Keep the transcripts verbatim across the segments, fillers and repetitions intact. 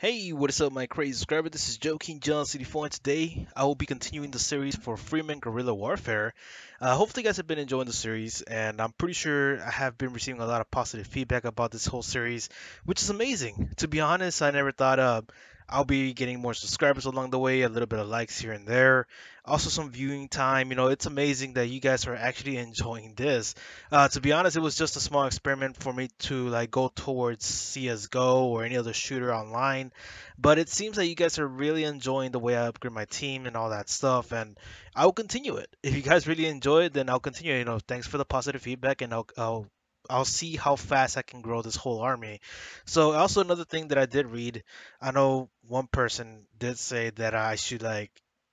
Hey, what is up my crazy subscriber, this is Joe King John sixty-four, and today I will be continuing the series for Freeman Guerrilla Warfare. Uh, hopefully you guys have been enjoying the series, and I'm pretty sure I have been receiving a lot of positive feedback about this whole series, which is amazing. To be honest, I never thought uh, I'll be getting more subscribers along the way, a little bit of likes here and there, also some viewing time. You know, it's amazing that you guys are actually enjoying this. Uh, to be honest, it was just a small experiment for me to like go towards C S G O or any other shooter online. But it seems that you guys are really enjoying the way I upgrade my team and all that stuff, and I will continue it. If you guys really enjoy it, then I'll continue. You know, thanks for the positive feedback, and I'll I'll, I'll see how fast I can grow this whole army. So also another thing that I did read, I know one person did say that I should like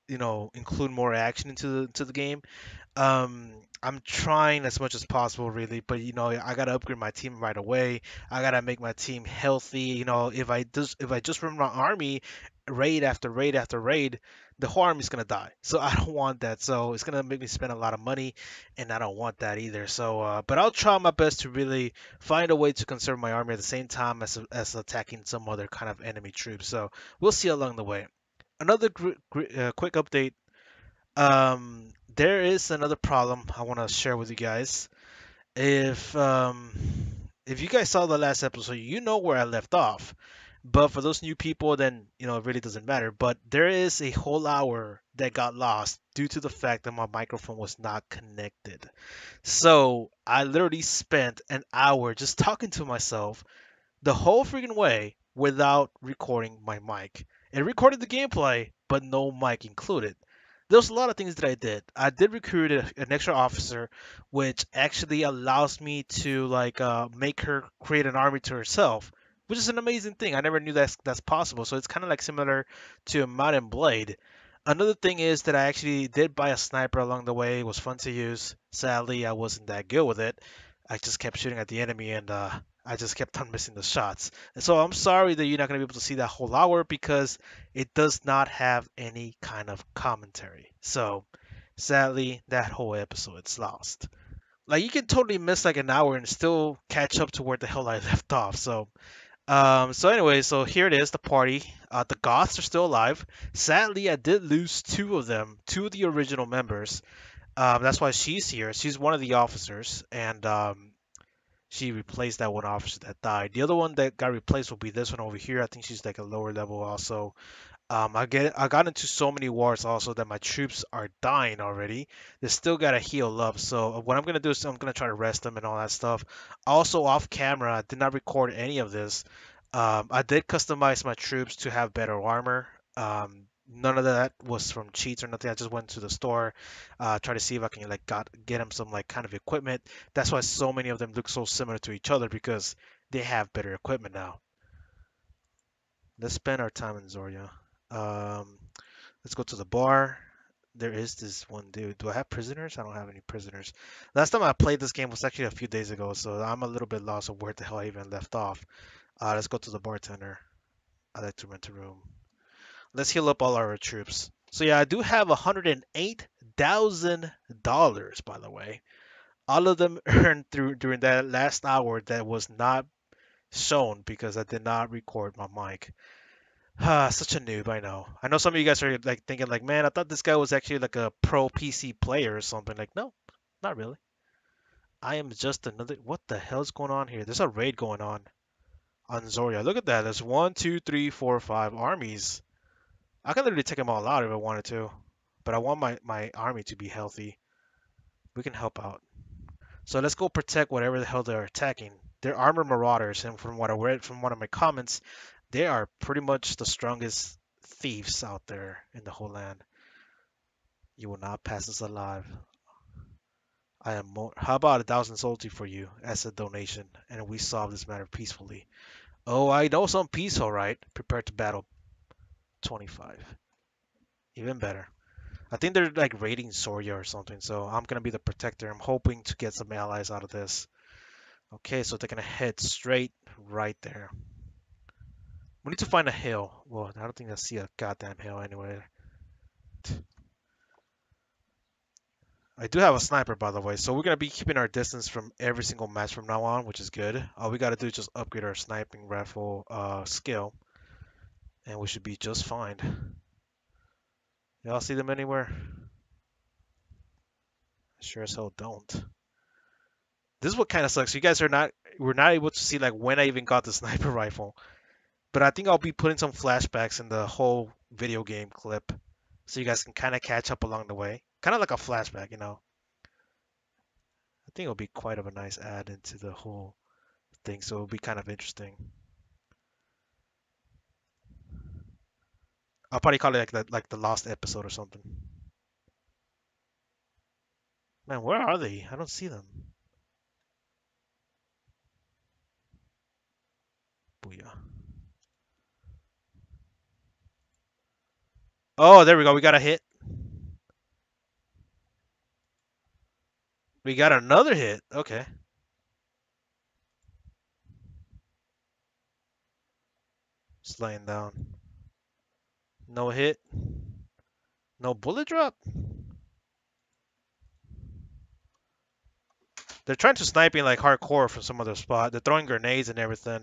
you know include more action into the, into the game. Um, I'm trying as much as possible, really, but you know I gotta upgrade my team right away. I gotta make my team healthy. You know, if I just if I just run my army raid after raid after raid, the whole army's gonna die. So I don't want that. So it's gonna make me spend a lot of money, and I don't want that either. So, uh, but I'll try my best to really find a way to conserve my army at the same time as as attacking some other kind of enemy troops. So we'll see along the way. Another gr gr uh, quick update. Um. There is another problem I want to share with you guys. If um, if you guys saw the last episode, you know where I left off. But for those new people, then you know it really doesn't matter. But there is a whole hour that got lost due to the fact that my microphone was not connected. So I literally spent an hour just talking to myself the whole freaking way without recording my mic. It recorded the gameplay, but no mic included. There's a lot of things that I did. I did recruit a, an extra officer, which actually allows me to like uh, make her create an army to herself, which is an amazing thing. I never knew that's, that's possible. So it's kind of like similar to Mountain Blade. Another thing is that I actually did buy a sniper along the way. It was fun to use. Sadly, I wasn't that good with it. I just kept shooting at the enemy, and uh, I just kept on missing the shots. And so I'm sorry that you're not going to be able to see that whole hour because it does not have any kind of commentary. So sadly, that whole episode is lost. Like, you can totally miss like an hour and still catch up to where the hell I left off. So um, so anyway, so here it is, the party. Uh, the Goths are still alive. Sadly, I did lose two of them, two of the original members. Um, that's why she's here. She's one of the officers, and um, she replaced that one officer that died. The other one that got replaced will be this one over here. I think she's like a lower level also. Um, I get I got into so many wars also that my troops are dying already. They still gotta heal up. So what I'm gonna do is I'm gonna try to rest them and all that stuff. Also off camera, I did not record any of this. Um, I did customize my troops to have better armor. Um, None of that was from cheats or nothing. I just went to the store, uh, try to see if I can like got get them some like kind of equipment. That's why so many of them look so similar to each other, because they have better equipment now. Let's spend our time in Zorya. Um, let's go to the bar. There is this one dude. Do I have prisoners? I don't have any prisoners. Last time I played this game was actually a few days ago, so I'm a little bit lost of where the hell I even left off. Uh, let's go to the bartender. I like to rent a room. Let's heal up all our troops. So yeah, I do have one hundred eight thousand dollars, by the way. All of them earned through during that last hour that was not shown because I did not record my mic. Ah, such a noob, I know. I know some of you guys are like thinking like, man, I thought this guy was actually like a pro P C player or something. Like, no, not really. I am just another, what the hell's going on here? There's a raid going on on Zorya. Look at that, there's one, two, three, four, five armies. I can literally take them all out if I wanted to, but I want my, my army to be healthy. We can help out. So let's go protect whatever the hell they're attacking. They're armored marauders, and from what I read from one of my comments, they are pretty much the strongest thieves out there in the whole land. You will not pass us alive. I am more, how about a thousand soldi for you as a donation, and we solve this matter peacefully. Oh, I know some peace, all right. Prepare to battle. twenty-five, even better. I think they're like raiding Zorya or something, so I'm gonna be the protector. I'm hoping to get some allies out of this. Okay, so they're gonna head straight right there. We need to find a hill. Well, I don't think I see a goddamn hill anyway. I do have a sniper, by the way, so we're gonna be keeping our distance from every single match from now on, which is good. All we gotta do is just upgrade our sniping rifle uh, skill. and we should be just fine. Y'all see them anywhere? Sure as hell don't. This is what kind of sucks. You guys are not, we're not able to see like when I even got the sniper rifle. But I think I'll be putting some flashbacks in the whole video game clip, so you guys can kind of catch up along the way. Kind of like a flashback, you know. I think it'll be quite of a nice add into the whole thing, so it'll be kind of interesting. I'll probably call it like the, like the lost episode or something. Man, where are they? I don't see them. Booyah. Oh, there we go. We got a hit. We got another hit. Okay. Just laying down. No hit. No bullet drop. They're trying to snipe me like hardcore from some other spot. They're throwing grenades and everything.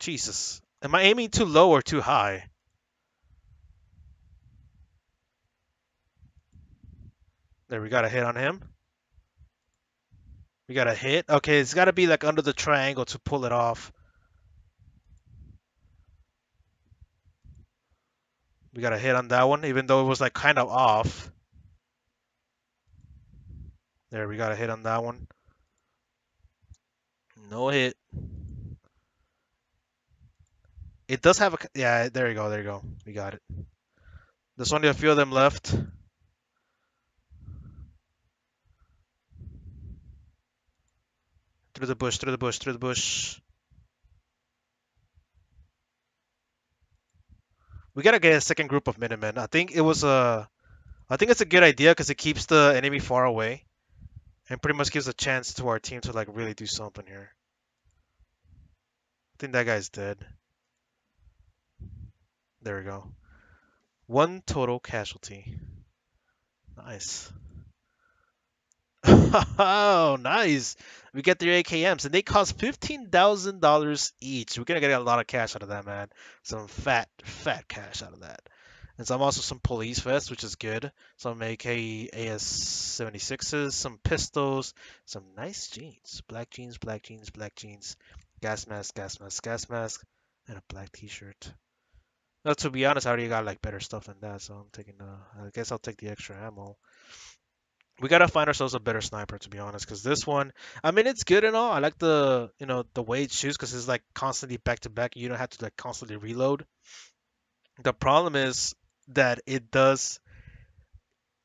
Jesus. Am I aiming too low or too high? There, we got a hit on him. We got a hit. Okay, it's got to be like under the triangle to pull it off. We got a hit on that one, even though it was like kind of off. There, we got a hit on that one. No hit. It does have a, yeah, there you go, there you go. We got it. There's only a few of them left. Through the bush, through the bush, through the bush. We gotta get a second group of Minutemen. I think it was a, I think it's a good idea because it keeps the enemy far away and pretty much gives a chance to our team to like really do something here. I think that guy's dead. There we go. One total casualty. Nice. Oh, nice. We get their A K Ms, and they cost fifteen thousand dollars each. We're going to get a lot of cash out of that, man. Some fat, fat cash out of that. And some also some police vests, which is good. Some A K A S seventy-sixes, some pistols, some nice jeans. Black jeans, black jeans, black jeans. Gas mask, gas mask, gas mask, and a black t-shirt. Now, to be honest, I already got like better stuff than that, so I'm taking uh, I guess I'll take the extra ammo. We gotta find ourselves a better sniper, to be honest, because this one, I mean, it's good and all. I like the, you know, the way it shoots because it's like constantly back to back. You don't have to like constantly reload. The problem is that it does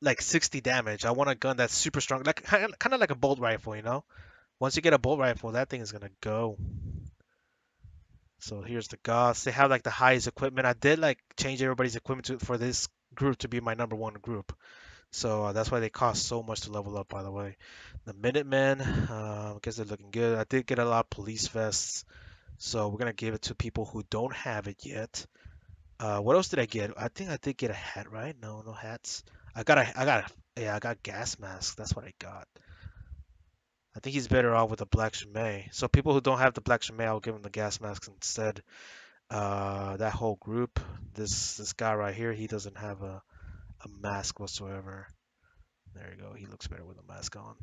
like sixty damage. I want a gun that's super strong, like kind of like a bolt rifle, you know. Once you get a bolt rifle, that thing is gonna go. So here's the Goths. They have like the highest equipment. I did like change everybody's equipment to, for this group to be my number one group. So uh, that's why they cost so much to level up, by the way. The Minutemen, uh, I guess they're looking good. I did get a lot of police vests. So we're going to give it to people who don't have it yet. Uh, what else did I get? I think I did get a hat, right? No, no hats. I got a, I got a, yeah, I got gas masks. That's what I got. I think he's better off with a black shimei. So people who don't have the black shimei, I'll give them the gas masks instead. Uh, that whole group, this this guy right here, he doesn't have a, a mask whatsoever. There you go. He looks better with a mask on.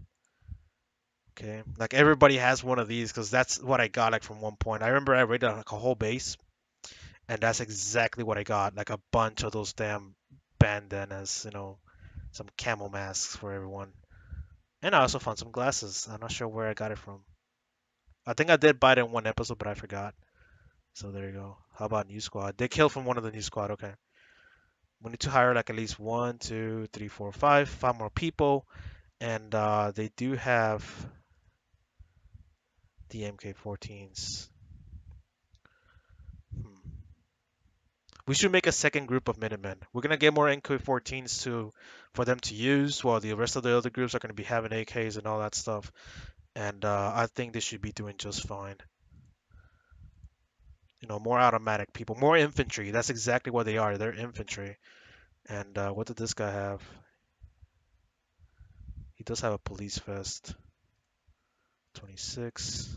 Okay, like everybody has one of these because that's what I got like from one point. I remember I raided like a whole base, and that's exactly what I got. Like a bunch of those damn bandanas, you know, some camel masks for everyone. And I also found some glasses. I'm not sure where I got it from. I think I did buy it in one episode, but I forgot. So there you go. How about new squad? They killed from one of the new squad. Okay. We need to hire like at least one, two, three, four, five, five more people. And uh, they do have the M K fourteens. Hmm. We should make a second group of Minutemen. We're gonna get more M K fourteens to for them to use, while the rest of the other groups are gonna be having A Ks and all that stuff. And uh, I think they should be doing just fine. You know, more automatic people, more infantry. That's exactly what they are. They're infantry. And uh, what did this guy have? He does have a police vest. twenty-six.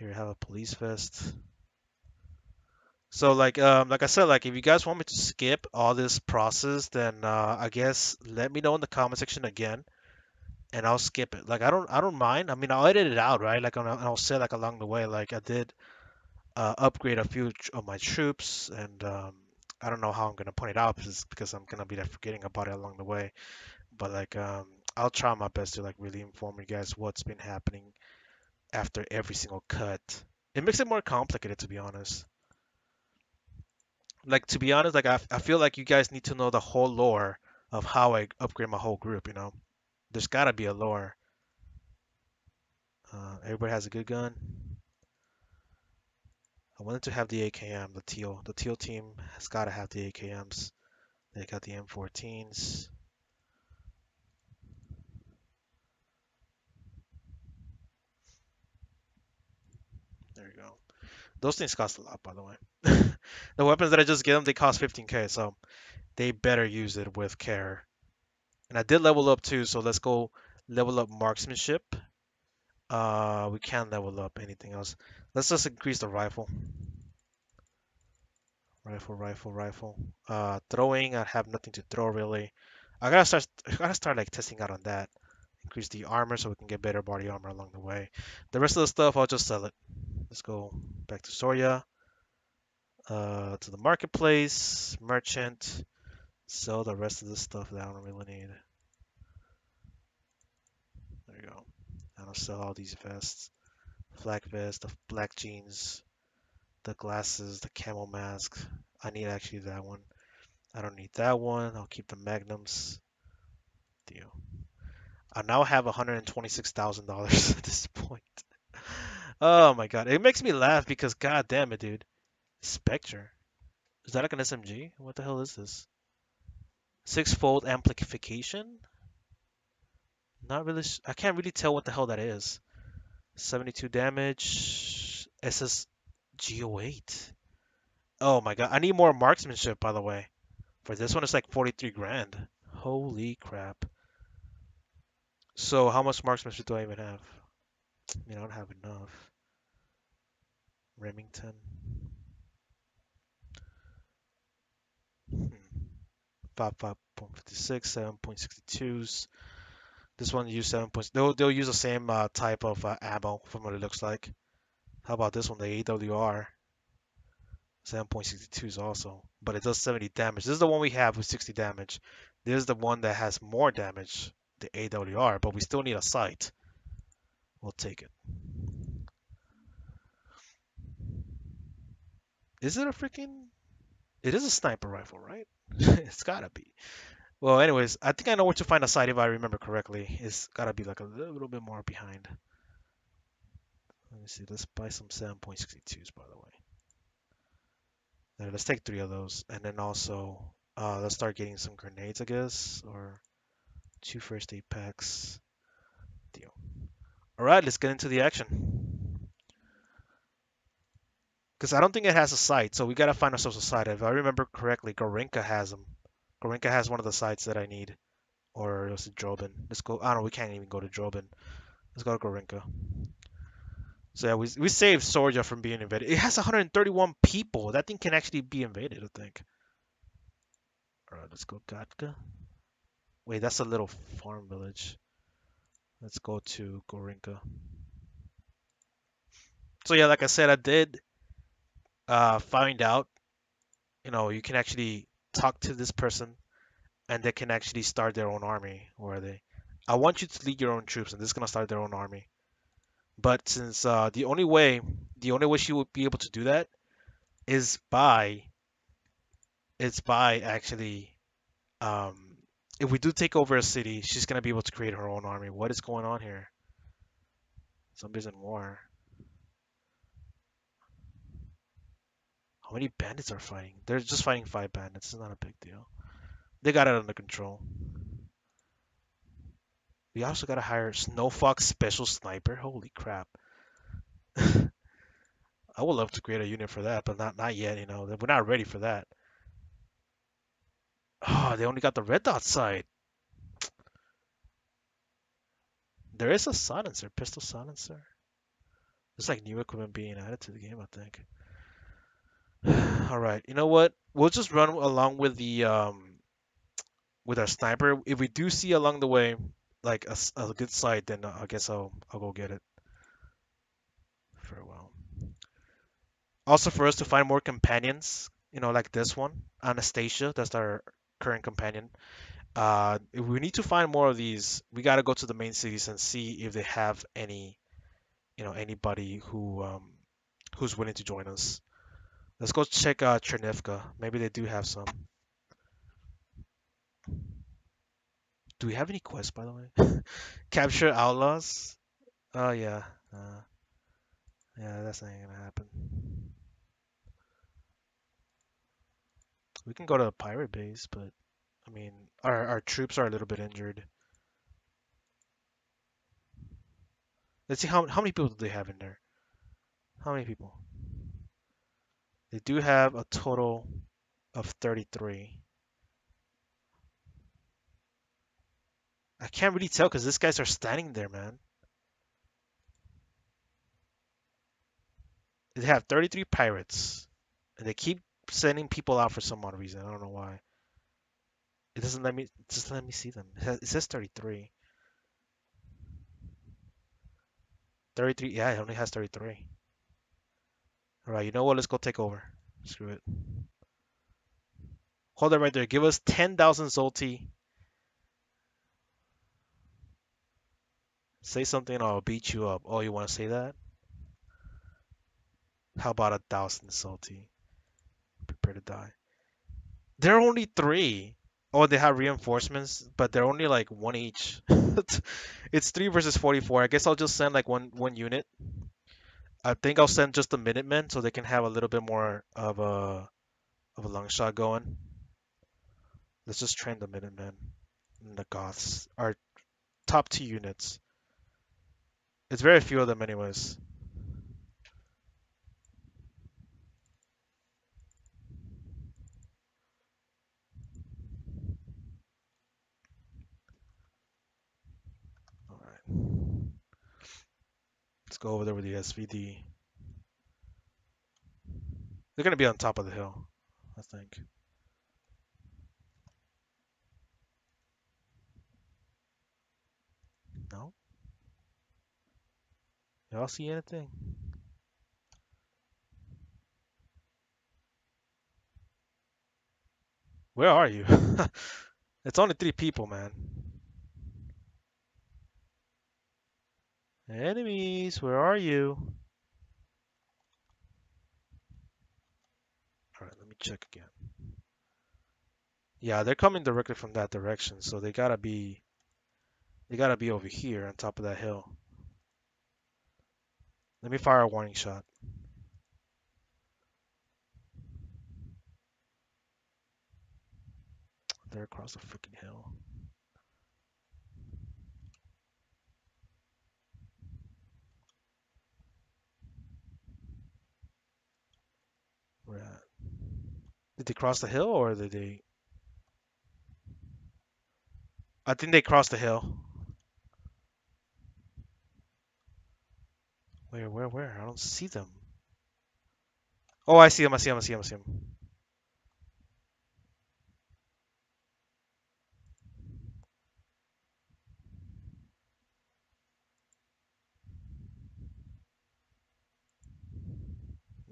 Here, have a police vest. So like um like I said, like if you guys want me to skip all this process, then uh I guess let me know in the comment section again and I'll skip it. Like I don't I don't mind. I mean, I'll edit it out, right? Like, and I'll say like along the way, like I did uh upgrade a few of my troops, and um I don't know how I'm gonna point it out because because I'm gonna be like forgetting about it along the way. But like um I'll try my best to like really inform you guys what's been happening after every single cut. It makes it more complicated, to be honest. Like, to be honest, like, I, I feel like you guys need to know the whole lore of how I upgrade my whole group, you know? There's gotta be a lore. Uh, everybody has a good gun. I wanted to have the A K M, the teal. The teal team has gotta have the A K Ms. They got the M fourteens. There you go. Those things cost a lot, by the way. The weapons that I just get them, they cost fifteen K, so they better use it with care. And I did level up too, so let's go level up marksmanship. Uh, we can't level up anything else. Let's just increase the rifle. Rifle, rifle, rifle. Uh, throwing, I have nothing to throw really. I gotta start. I gotta start like testing out on that. Increase the armor so we can get better body armor along the way. The rest of the stuff, I'll just sell it. Let's go back to Zorya, uh, to the marketplace, merchant, sell the rest of this stuff that I don't really need. There you go. And I'll sell all these vests, flak vest, the black jeans, the glasses, the camel mask. I need actually that one. I don't need that one. I'll keep the magnums. Deal. I now have one hundred twenty-six thousand dollars at this point. Oh my god, it makes me laugh because god damn it, dude. Spectre. Is that like an S M G? What the hell is this? Six-fold amplification? Not really, I can't really tell what the hell that is. seventy-two damage. S S G oh eight. Oh my god, I need more marksmanship, by the way. For this one, it's like forty-three grand. Holy crap. So how much marksmanship do I even have? I mean, I don't have enough. Remington. Hmm. five point five six, seven point six twos. This one used seven points. They'll, they'll use the same uh, type of uh, ammo from what it looks like. How about this one, the A W R? seven point six twos also. But it does seventy damage. This is the one we have with sixty damage. This is the one that has more damage, the A W R, but we still need a sight. We'll take it. Is it a freaking... It is a sniper rifle, right? It's gotta be. Well, anyways, I think I know where to find a sight if I remember correctly. It's gotta be like a little bit more behind. Let me see. Let's buy some seven point six twos, by the way. There, let's take three of those. And then also, uh, let's start getting some grenades, I guess. Or two first aid packs. Deal. Alright, let's get into the action. Because I don't think it has a sight, so we got to find ourselves a sight. If I remember correctly, Gorinka has them. Gorinka has one of the sights that I need. Or it was Drobin. Let's go. I don't know, we can't even go to Drobin. Let's go to Gorinka. So yeah, we, we saved Zorya from being invaded. It has one hundred thirty-one people. That thing can actually be invaded, I think. Alright, let's go Gotka. Wait, that's a little farm village. Let's go to Gorinka. So yeah, like I said, I did uh, find out, you know, you can actually talk to this person and they can actually start their own army. Where are they? I want you to lead your own troops and this is going to start their own army. But since uh, the only way, the only way she would be able to do that is by, it's by actually, um, if we do take over a city, she's going to be able to create her own army. What is going on here? Somebody's in war. How many bandits are fighting? They're just fighting five bandits. It's not a big deal. They got it under control. We also got to hire Snowfox Special Sniper. Holy crap. I would love to create a unit for that, but not, not yet. You know, we're not ready for that. Oh, they only got the red dot sight. There is a silencer, pistol silencer. It's like new equipment being added to the game, I think. All right, you know what? We'll just run along with the um, with our sniper. If we do see along the way like a, a good site, then I guess I'll I'll go get it. Farewell. Also, for us to find more companions, you know, like this one, Anastasia. That's our current companion. Uh, if we need to find more of these, we gotta go to the main cities and see if they have any, you know, anybody who um, who's willing to join us. Let's go check out uh, Chernivka. Maybe they do have some. Do we have any quests, by the way? Capture outlaws? Oh, yeah. Uh, yeah, that's not gonna happen. We can go to a pirate base, but I mean, our, our troops are a little bit injured. Let's see how, how many people do they have in there? How many people? They do have a total of thirty-three. I can't really tell because these guys are standing there, man. They have thirty-three pirates. And they keep sending people out for some odd reason. I don't know why. It doesn't let me, just let me see them. It, has, it says thirty-three. thirty-three, yeah, it only has thirty-three. Alright, you know what? Let's go take over. Screw it. Hold it right there. Give us ten thousand Zolti. Say something and I'll beat you up. Oh, you want to say that? How about a thousand Zolti? Prepare to die. There are only three. Oh, they have reinforcements, but they're only like one each. It's three versus forty-four. I guess I'll just send like one, one unit. I think I'll send just the Minutemen so they can have a little bit more of a of a long shot going. Let's just train the Minutemen and the Goths, our top two units. It's very few of them anyways. All right. Let's go over there with the S V D. They're going to be on top of the hill, I think. No? Y'all see anything? Where are you? It's only three people, man. Enemies, where are you? All right, let me check again. Yeah, they're coming directly from that direction, so they gotta be, they gotta be over here on top of that hill. Let me fire a warning shot. They're across the freaking hill. At. Did they cross the hill or did they? I think they crossed the hill. Where, where, where? I don't see them. Oh, I see them. I see them. I see them. I see them.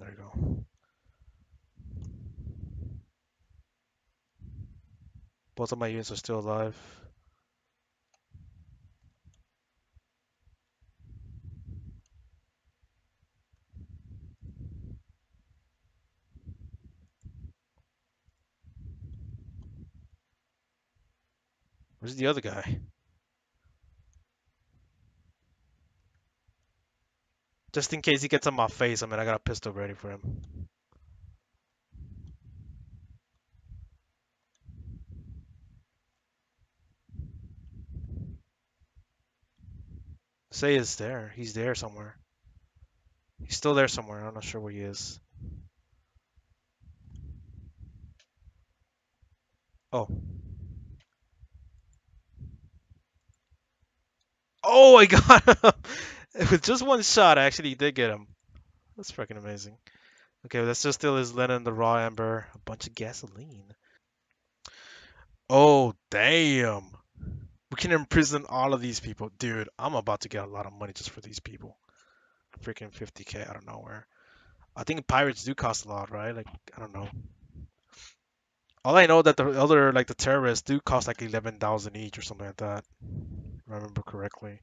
There you go. Both of my units are still alive. Where's the other guy? Just in case he gets on my face, I mean, I got a pistol ready for him. Say is there. He's there somewhere. He's still there somewhere. I'm not sure where he is. Oh. Oh, I got him! With just one shot, I actually did get him. That's freaking amazing. Okay, let's just steal his linen, the raw amber, a bunch of gasoline. Oh, damn. We can imprison all of these people. Dude, I'm about to get a lot of money just for these people. Freaking fifty K out of nowhere. I think pirates do cost a lot, right? Like, I don't know. All I know that the other, like the terrorists do cost like eleven thousand each or something like that. If I remember correctly.